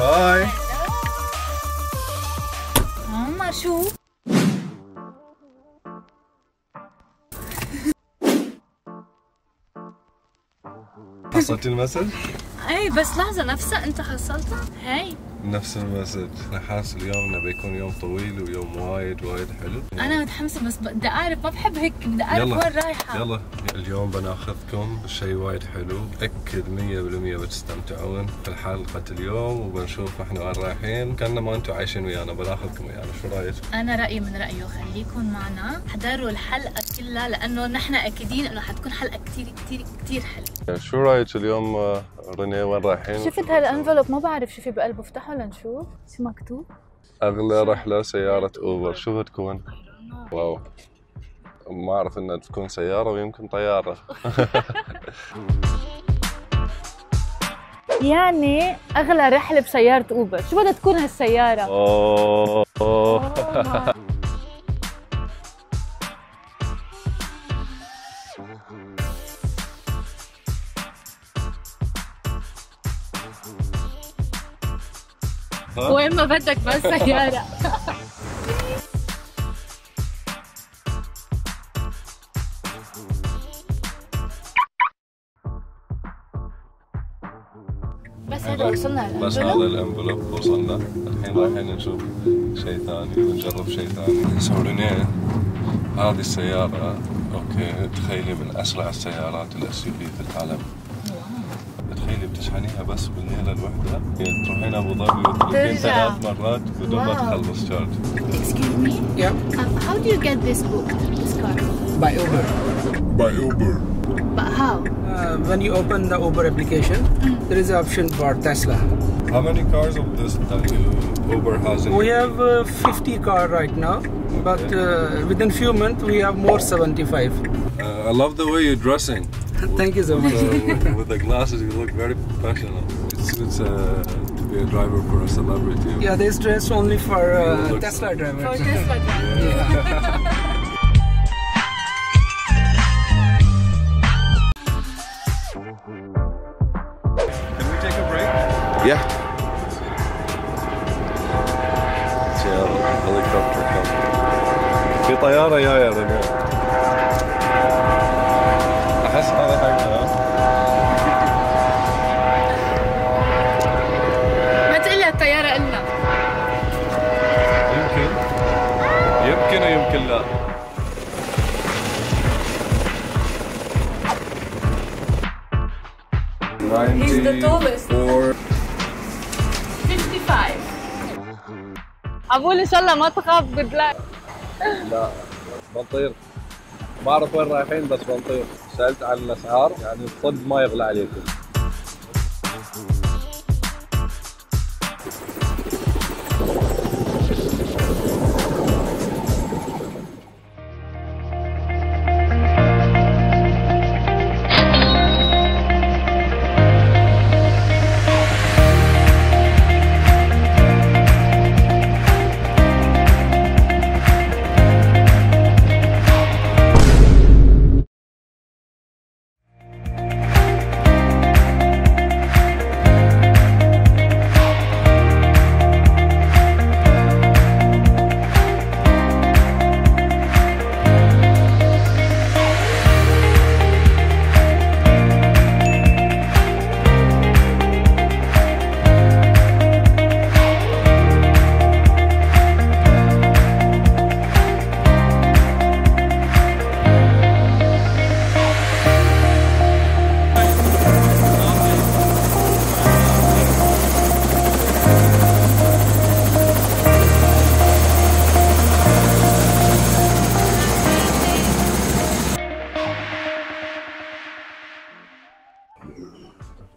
Hi. Mashu. حصلتي المسج؟ اي بس لحظة نفسها انت حصلتها؟ هاي نفس المسج. انا حاسس اليوم بيكون يوم طويل ويوم وايد حلو. انا متحمسة بس بدي اعرف، ما بحب هيك، بدي اعرف وين رايحة. يلا اليوم بناخذكم شيء وايد حلو، اكد 100% بتستمتعون في حلقة اليوم وبنشوف احنا وين رايحين، كأننا ما انتم عايشين ويانا، بناخذكم ويانا. شو رايك؟ انا رايي من رايه، خليكم معنا، حضروا الحلقة كلها لانه نحن اكيدين انه حتكون حلقة كثير حلوة. شو رايك اليوم رني، وين رايحين؟ شفت هالانفلوب، ما بعرف شو في بقلبه، افتحه لنشوف شو مكتوب. اغلى رحلة سيارة اوبر، شو بتكون؟ واو، ما اعرف انها تكون سيارة ويمكن طيارة. يعني اغلى رحلة بسيارة اوبر، شو بدها تكون هالسيارة؟ اوه وين ما بدك بس سيارة. بس هذا وصلنا الانفلوب، بس هذا الانفلوب وصلنا. الحين رايحين نشوف شيء ثاني ونجرب شيء ثاني. سورينيه هذه السيارة، اوكي تخيلي من اسرع السيارات الاس يو في في العالم. تخيلي بتشحنيها بس بالليله الوحده، تروحين ابو ظبي وترجعين 3 مرات بدون ما تخلص شارج. Excuse me. Yeah. How do you get this book, this car? By Uber. By Uber. But how? When you open the Uber application, there is an option for Tesla. How many cars of this that Uber has? We have 50 cars right now, but within few months we have more 75. I love the way you're dressing. Thank you so much. With the glasses, you look very professional. It's to be a driver for a celebrity. Yeah, they dress only for Tesla drivers. For Tesla drivers. Yeah. Can we take a break? Yeah. Chill. Helicopter coming. في طيارة يا رجال. That's how they think though. ما تقلها الطيارة إلنا. يمكن ويمكن لا. He's the tallest. 55. أقول إن شاء الله ما تخاف. Good luck. لا بنطير. ما أعرف وين رايحين بس بنطير. سألت عن الأسعار، يعني الصد ما يغلى عليكم.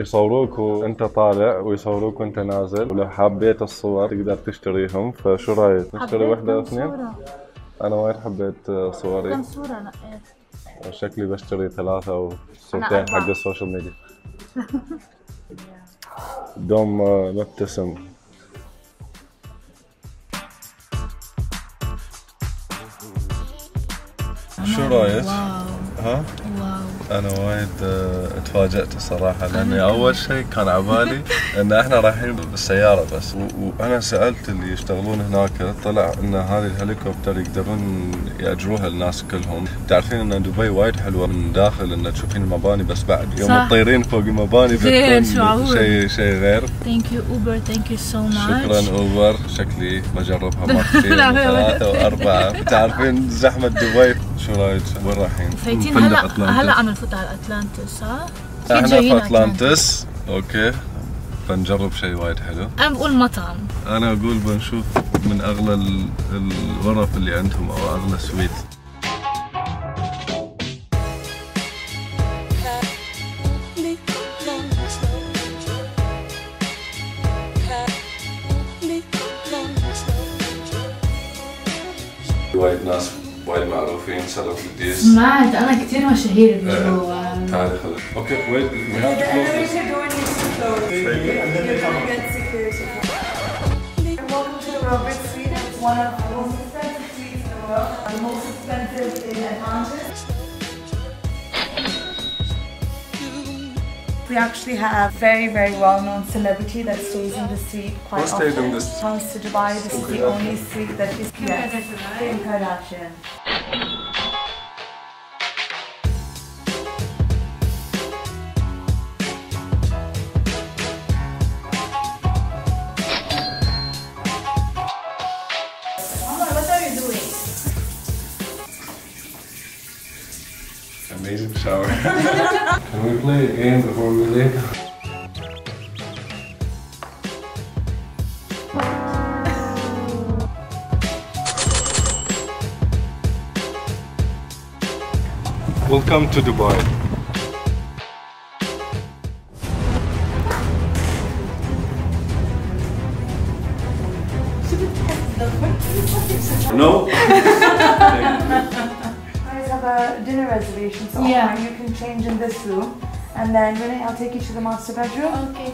يصوروك وانت طالع ويصوروك وانت نازل، ولو حبيت الصور تقدر تشتريهم. فشو رايك نشتري وحده او اثنين؟ انا وايد حبيت صوري. كم صورة نقيت؟ شكلي بشتري 3 أو 6 حق السوشيال ميديا. دوم نبتسم. شو رايك؟ ها؟ واو. انا وايد اتفاجأت الصراحه، لاني اول شيء كان عبالي ان احنا رايحين بالسياره بس، وانا سالت اللي يشتغلون هناك، طلع ان هذه الهليكوبتر يقدرون ياجروها الناس كلهم. تعرفين ان دبي وايد حلوه من داخل، ان تشوفين المباني بس بعد يوم تطيرين فوق المباني شيء غير. ثانك يو اوبر، ثانك يو سو ماتش. شكرا اوبر، شكلي بجربها مرتين 3 و4. تعرفين زحمه دبي. شو رايك وين رايحين؟ فايتين هلا عم نفوت على الاتلانتس. ها؟ احنا في اتلانتس، اوكي، بنجرب شيء وايد حلو. انا بقول مطعم، انا اقول بنشوف من اغلى الغرف اللي عندهم او اغلى سويت. وايد ناس وايد معروفين صاروا في الديس. سمعت انا كثير مشاهير بيجوا. تعالي خلاص. اوكي ويت. We actually have a very well-known celebrity that stays in the suite quite often. Who stays in this? Comes to Dubai. This is the only suite that is. Yes, Kim Kardashian. Amar, what are you doing? Amazing shower. Can we play a game before we leave? Welcome to Dubai. No? A dinner reservation, so yeah. You can change in this room, and then Renee, I'll take you to the master bedroom. Okay.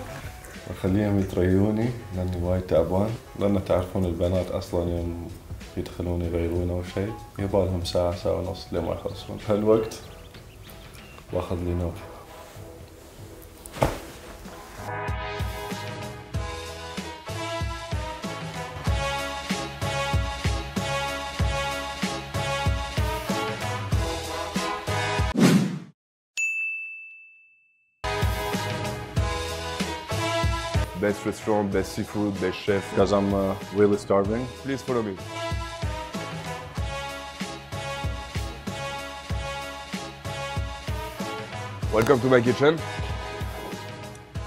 خليهم يتريوني لأني وايد تعبان، لأن تعرفون البنات أصلاً يوم يدخلون يغيرون أو شيء يبالهم ساعة ونص لما يخلصون. هالوقت واخذ لي نوم. Best restaurant, best seafood, best chef, because I'm really starving. Please follow me. Welcome to my kitchen.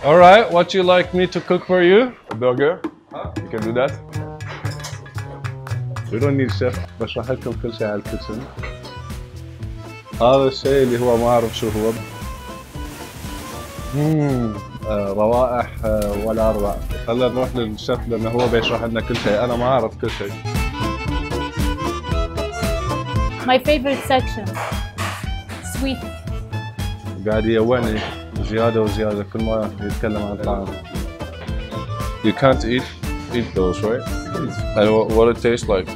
All right, what you like me to cook for you? A burger. Huh? You can do that. We don't need chef. بشرح لكم كل شيء على الكيتشن. هذا الشيء اللي هو ما أعرف شو هو. روائح ولا اروع. خلينا نروح للشيف لانه هو بيشرح لنا كل شيء، انا ما اعرف كل شيء. My favorite section sweet. قاعد يوعني زياده وزياده كل ما يتكلم عن الطعام. You can't eat those, right? And what it tastes like.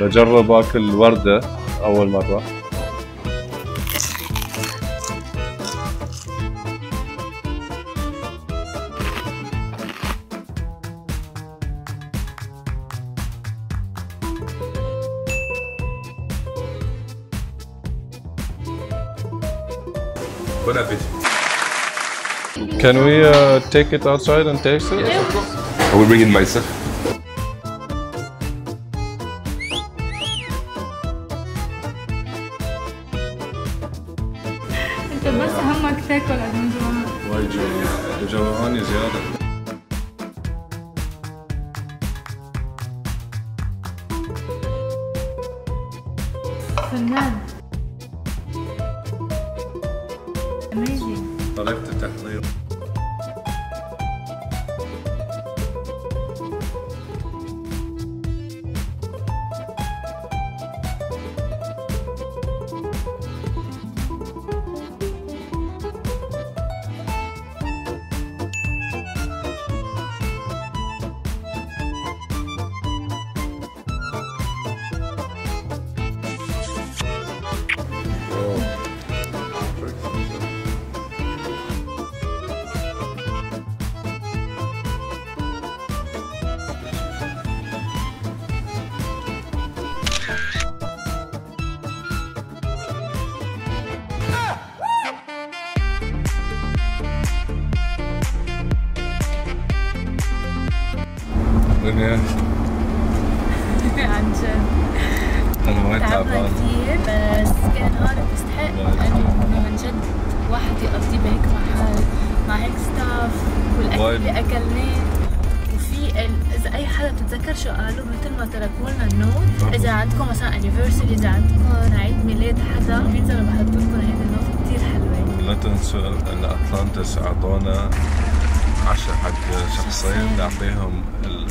بجرب اكل وردة اول مرة. Bon appétit. Can we take it outside and taste it? Yes, of course. I will bring it myself. أنت بس همك تاكل عشان جوعان. وايد جوعان، جوعاني زيادة. فنان. طريقة التحضير والدنيا عنجد انا وايد تعبان كثير بس كان هذا تستحق لانه من جد واحد يقضي بهيك محل مع هيك ستاف والاكل اللي اكلناه وفي اذا اي حدا بتتذكر شو قالوا مثل ما تركوا لنا النوت اذا عندكم مثلا انيفرسري اذا عندكم عيد ميلاد حدا بينزلوا بحطوا لكم هيدي النوت كثير حلوه لا تنسوا ان اتلانتس اعطونا عشاء حق شخصين نعطيهم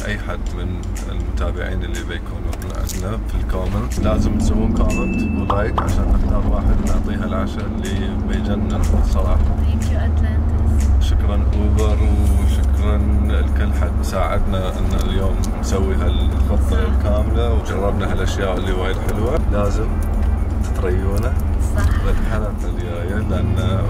اي حد من المتابعين اللي بيكونوا عندنا في الكومنت لازم تسوون كومنت ولايك عشان نختار واحد نعطيها العشاء اللي بيجنن الصراحه. ثانك يو اتلانتس. شكرا اوبر وشكرا لكل حد ساعدنا ان اليوم نسوي هالخطه الكامله وجربنا هالاشياء اللي وايد حلوه لازم تتريونا صح بالحلقه الجايه لان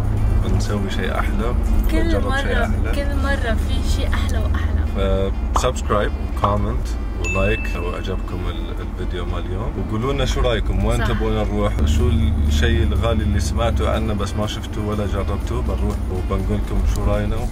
بنسوي شيء احلى كل مره في شيء احلى واحلى فسبسكرايب وكومنت ولايك لو عجبكم الفيديو مال اليوم وقولوا لنا شو رايكم وين تبون نروح وشو الشيء الغالي اللي سمعتوا عنه بس ما شفتوه ولا جربتوه بنروح وبنقول لكم شو راينا